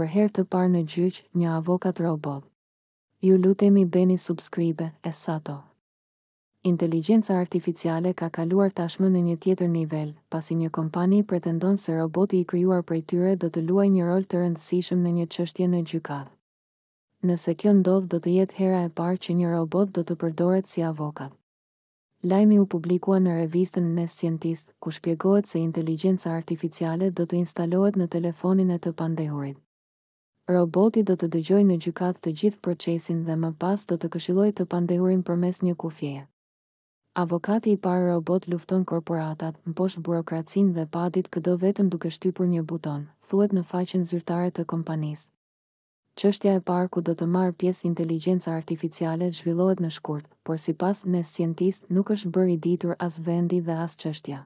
Për herë të parë në gjyq, një avokat robot. Ju lutemi bëni subscribe e sato. Inteligjenca artificiale ka kaluar tashmë në një tjetër nivel, pasi një kompani pretendon se roboti I krijuar prej tyre do të luajë një rol të rëndësishëm në një çështje në gjykatë. Nëse kjo ndodh, do të jetë hera e parë që një robot do të përdoret si avokat. Lajmi u publikua në revistën Nescientist, ku shpjegohet se inteligjenca artificiale do të instalohet në telefonin e të pandehurit. Roboti do të dëgjojë në gjykatë të gjithë procesin dhe më pas do të këshillojë të pandehurin përmes një kufjeje. Avokati I parë robot lufton korporatat, mposh burokracinë dhe padit këdo vetëm duke shtypur një buton, thuhet në faqen zyrtare të kompanisë. Çështja e parë ku do të marrë pjesë inteligjenca artificiale zhvillohet në shkurt, por sipas Nescientist nuk është bërë I ditur as vendi dhe as çështja.